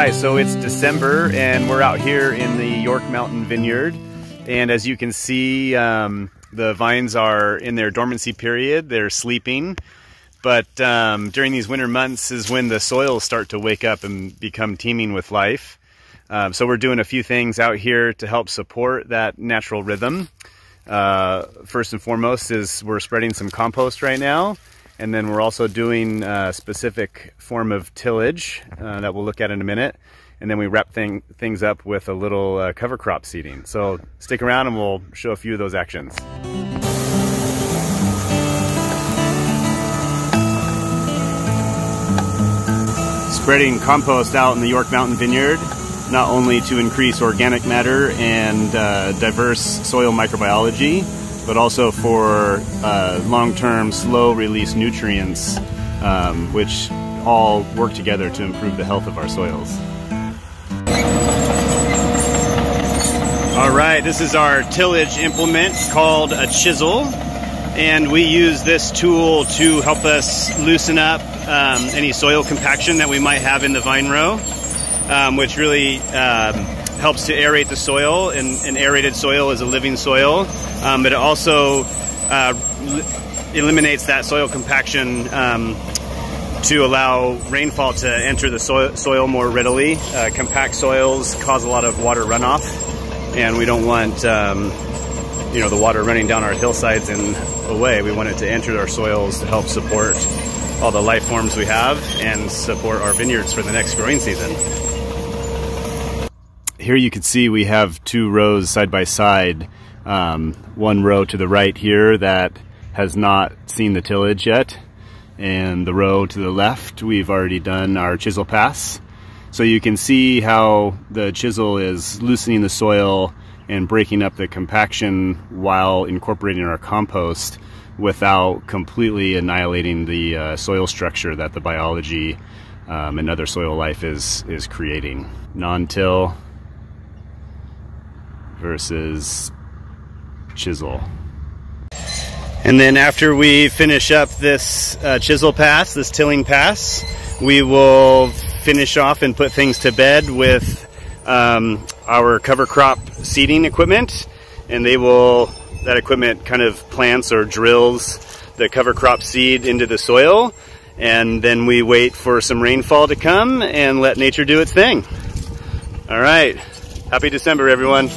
Alright, so it's December and we're out here in the York Mountain Vineyard, and as you can see the vines are in their dormancy period, they're sleeping, but during these winter months is when the soils start to wake up and become teeming with life. So we're doing a few things out here to help support that natural rhythm. First and foremost is we're spreading some compost right now. And then we're also doing a specific form of tillage that we'll look at in a minute. And then we wrap things up with a little cover crop seeding. So stick around and we'll show a few of those actions. Spreading compost out in the York Mountain Vineyard, not only to increase organic matter and diverse soil microbiology, but also for long-term, slow-release nutrients, which all work together to improve the health of our soils. All right, this is our tillage implement called a chisel, and we use this tool to help us loosen up any soil compaction that we might have in the vine row, which really helps to aerate the soil, and aerated soil is a living soil, but it also eliminates that soil compaction to allow rainfall to enter the soil more readily. Compact soils cause a lot of water runoff, and we don't want the water running down our hillsides and away. We want it to enter our soils to help support all the life forms we have and support our vineyards for the next growing season. Here you can see we have two rows side by side. One row to the right here that has not seen the tillage yet, and the row to the left we've already done our chisel pass. So you can see how the chisel is loosening the soil and breaking up the compaction while incorporating our compost without completely annihilating the soil structure that the biology and other soil life is creating. Non-till versus chisel. And then after we finish up this chisel pass, this tilling pass, we will finish off and put things to bed with our cover crop seeding equipment, and that equipment kind of plants or drills the cover crop seed into the soil, and then we wait for some rainfall to come and let nature do its thing. All right, happy December, everyone.